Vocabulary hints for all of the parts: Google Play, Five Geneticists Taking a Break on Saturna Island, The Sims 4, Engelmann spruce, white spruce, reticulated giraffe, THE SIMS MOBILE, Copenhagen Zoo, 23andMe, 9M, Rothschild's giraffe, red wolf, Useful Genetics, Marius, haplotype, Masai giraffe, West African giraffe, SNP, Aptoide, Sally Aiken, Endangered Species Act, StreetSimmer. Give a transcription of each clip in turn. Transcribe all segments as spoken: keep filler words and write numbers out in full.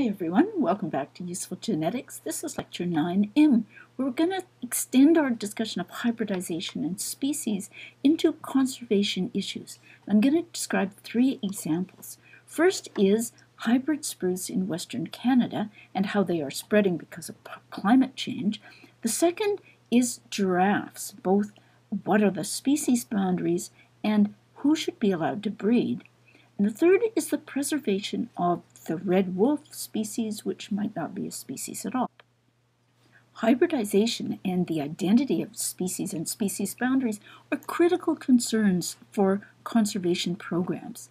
Hi everyone, welcome back to Useful Genetics. This is Lecture nine M, where we're going to extend our discussion of hybridization and species into conservation issues. I'm going to describe three examples. First is hybrid spruce in Western Canada and how they are spreading because of climate change. The second is giraffes, both what are the species boundaries and who should be allowed to breed. And the third is the preservation of the red wolf species, which might not be a species at all. Hybridization and the identity of species and species boundaries are critical concerns for conservation programs.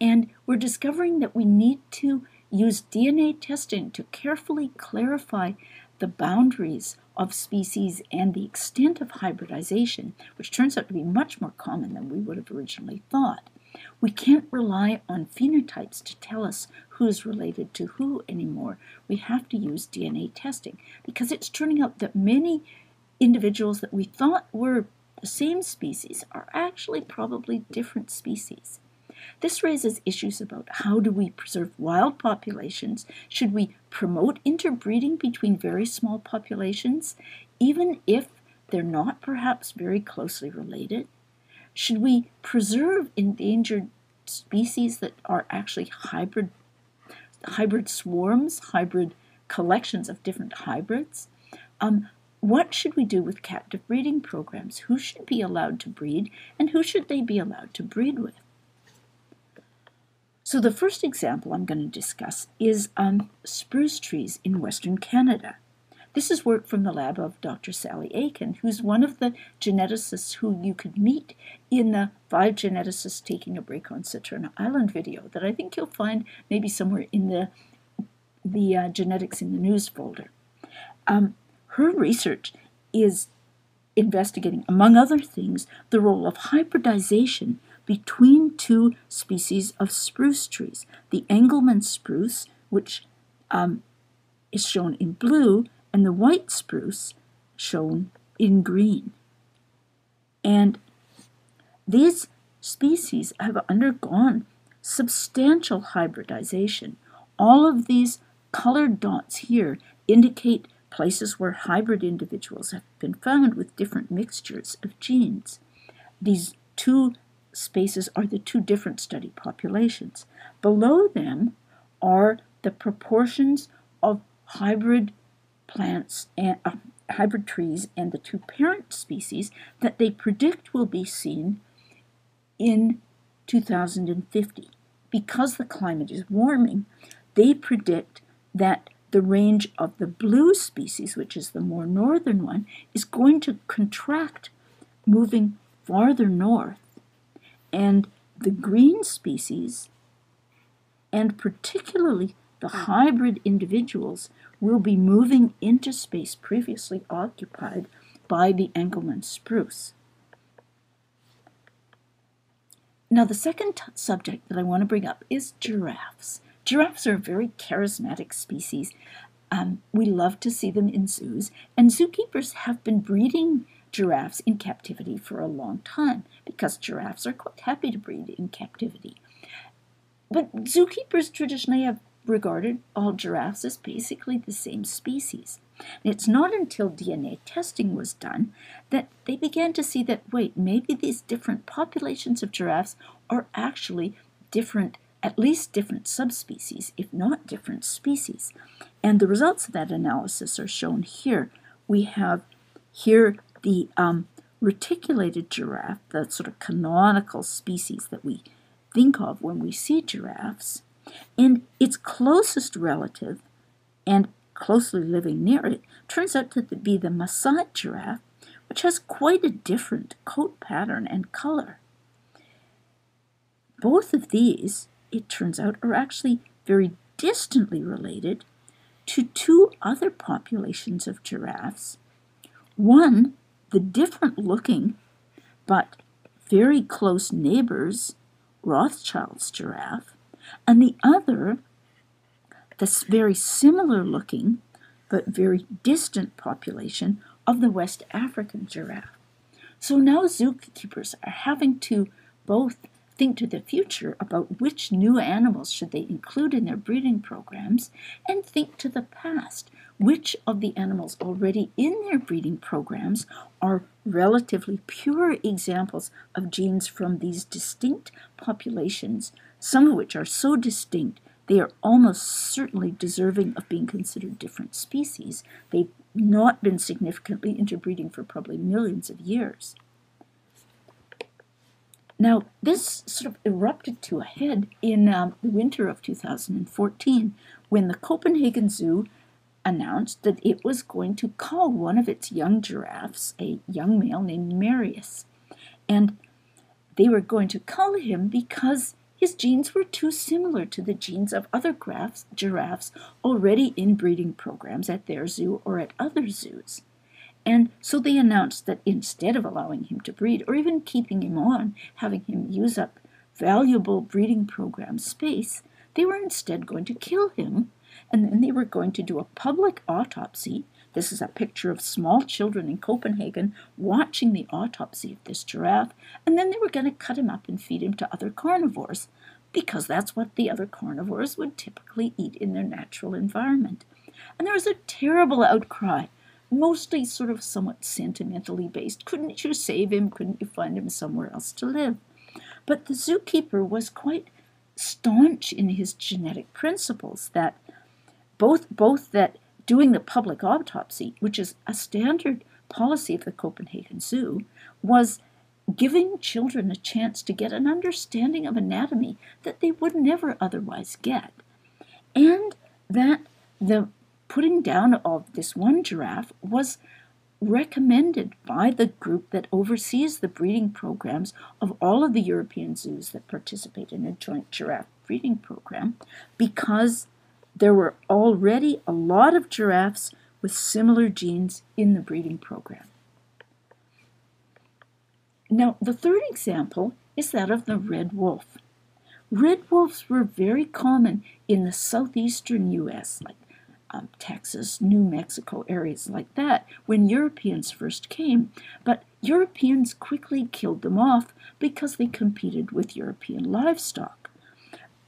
And we're discovering that we need to use D N A testing to carefully clarify the boundaries of species and the extent of hybridization, which turns out to be much more common than we would have originally thought. We can't rely on phenotypes to tell us who's related to who anymore. We have to use D N A testing because it's turning out that many individuals that we thought were the same species are actually probably different species. This raises issues about how do we preserve wild populations? Should we promote interbreeding between very small populations, even if they're not perhaps very closely related? Should we preserve endangered species that are actually hybrid, hybrid swarms, hybrid collections of different hybrids? Um, what should we do with captive breeding programs? Who should be allowed to breed, and who should they be allowed to breed with? So the first example I'm going to discuss is um, spruce trees in Western Canada. This is work from the lab of Doctor Sally Aiken, who's one of the geneticists who you could meet in the Five Geneticists Taking a Break on Saturna Island video that I think you'll find maybe somewhere in the, the uh, Genetics in the News folder. Um, her research is investigating, among other things, the role of hybridization between two species of spruce trees, the Engelmann spruce, which um, is shown in blue, and the white spruce, shown in green. And these species have undergone substantial hybridization. All of these colored dots here indicate places where hybrid individuals have been found with different mixtures of genes. These two spaces are the two different study populations. Below them are the proportions of hybrid plants and uh, hybrid trees and the two parent species that they predict will be seen in two thousand fifty. Because the climate is warming, they predict that the range of the blue species, which is the more northern one, is going to contract moving farther north, and the green species, and particularly the hybrid individuals, will be moving into space previously occupied by the Engelmann spruce. Now, the second subject that I want to bring up is giraffes. Giraffes are a very charismatic species. Um, we love to see them in zoos, and zookeepers have been breeding giraffes in captivity for a long time because giraffes are quite happy to breed in captivity. But zookeepers traditionally have regarded all giraffes as basically the same species. And it's not until D N A testing was done that they began to see that, wait, maybe these different populations of giraffes are actually different, at least different subspecies, if not different species. And the results of that analysis are shown here. We have here the um, reticulated giraffe, the sort of canonical species that we think of when we see giraffes, and its closest relative, and closely living near it, turns out to be the Masai giraffe, which has quite a different coat pattern and color. Both of these, it turns out, are actually very distantly related to two other populations of giraffes. One, the different-looking but very close neighbors, Rothschild's giraffe, and the other, this very similar-looking but very distant population of the West African giraffe. So now zookeepers are having to both think to the future about which new animals should they include in their breeding programs, and think to the past, which of the animals already in their breeding programs are relatively pure examples of genes from these distinct populations, some of which are so distinct they are almost certainly deserving of being considered different species. They've not been significantly interbreeding for probably millions of years. Now, this sort of erupted to a head in um, the winter of two thousand fourteen, when the Copenhagen Zoo announced that it was going to cull one of its young giraffes, a young male named Marius. And they were going to cull him because his genes were too similar to the genes of other giraffes, giraffes already in breeding programs at their zoo or at other zoos. And so they announced that instead of allowing him to breed, or even keeping him on, having him use up valuable breeding program space, they were instead going to kill him, and then they were going to do a public autopsy. This is a picture of small children in Copenhagen watching the autopsy of this giraffe, and then they were going to cut him up and feed him to other carnivores, because that's what the other carnivores would typically eat in their natural environment. And there was a terrible outcry, mostly sort of somewhat sentimentally based. Couldn't you save him? Couldn't you find him somewhere else to live? But the zookeeper was quite staunch in his genetic principles, that both, both that doing the public autopsy, which is a standard policy of the Copenhagen Zoo, was giving children a chance to get an understanding of anatomy that they would never otherwise get. And that the putting down of this one giraffe was recommended by the group that oversees the breeding programs of all of the European zoos that participate in a joint giraffe breeding program, because there were already a lot of giraffes with similar genes in the breeding program. Now, the third example is that of the red wolf. Red wolves were very common in the southeastern U S, like Um, Texas, New Mexico, areas like that, when Europeans first came. But Europeans quickly killed them off because they competed with European livestock.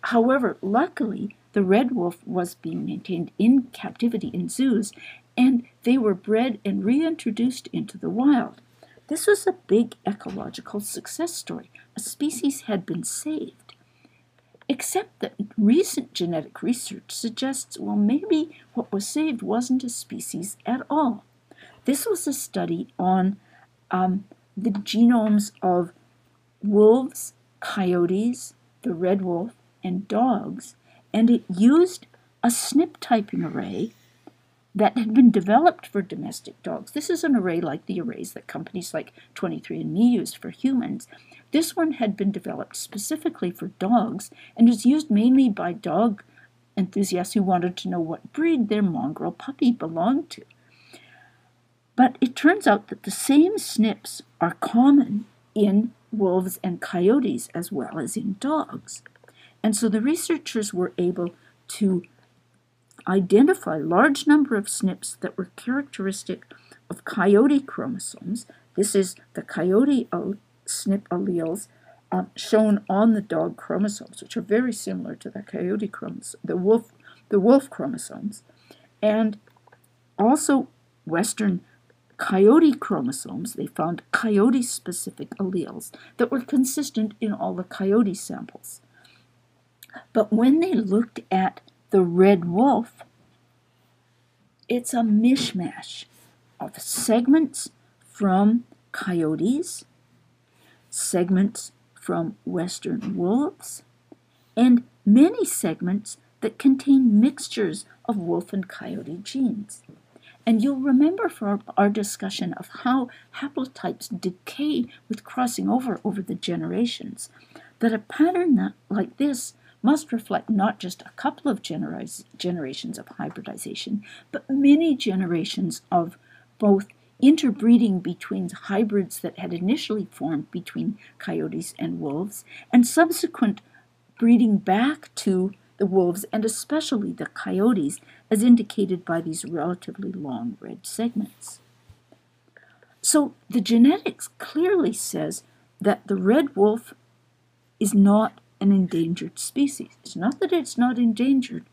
However, luckily, the red wolf was being maintained in captivity in zoos, and they were bred and reintroduced into the wild. This was a big ecological success story. A species had been saved. Except that recent genetic research suggests, well, maybe what was saved wasn't a species at all. This was a study on um, the genomes of wolves, coyotes, the red wolf, and dogs, and it used a S N P typing array that had been developed for domestic dogs. This is an array like the arrays that companies like twenty-three and me use for humans. This one had been developed specifically for dogs and was used mainly by dog enthusiasts who wanted to know what breed their mongrel puppy belonged to. But it turns out that the same S N Ps are common in wolves and coyotes as well as in dogs. And so the researchers were able to identify a large number of S N Ps that were characteristic of coyote chromosomes. This is the coyote S N P alleles um, shown on the dog chromosomes, which are very similar to the coyote chromosomes, the wolf, the wolf chromosomes, and also Western coyote chromosomes. They found coyote-specific alleles that were consistent in all the coyote samples. But when they looked at the red wolf, it's a mishmash of segments from coyotes, segments from western wolves, and many segments that contain mixtures of wolf and coyote genes. And you'll remember from our discussion of how haplotypes decay with crossing over over the generations, that a pattern that, like this must reflect not just a couple of genera generations of hybridization, but many generations of both interbreeding between hybrids that had initially formed between coyotes and wolves, and subsequent breeding back to the wolves, and especially the coyotes, as indicated by these relatively long red segments. So the genetics clearly says that the red wolf is not an endangered species. It's not that it's not endangered,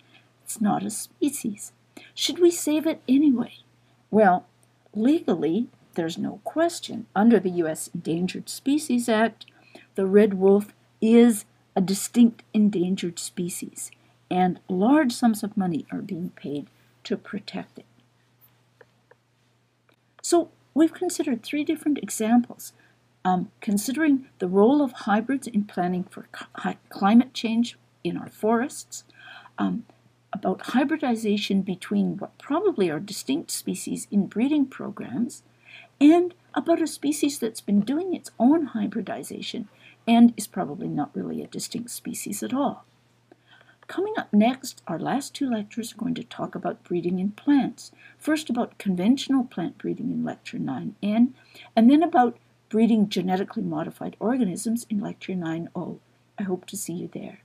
it's not a species. Should we save it anyway? Well, legally, there's no question. Under the U S Endangered Species Act, the red wolf is a distinct endangered species, and large sums of money are being paid to protect it. So we've considered three different examples. Um, considering the role of hybrids in planning for climate change in our forests, um, about hybridization between what probably are distinct species in breeding programs, and about a species that's been doing its own hybridization and is probably not really a distinct species at all. Coming up next, our last two lectures are going to talk about breeding in plants. First about conventional plant breeding in Lecture nine N, and then about breeding genetically modified organisms in Lecture nine O. I hope to see you there.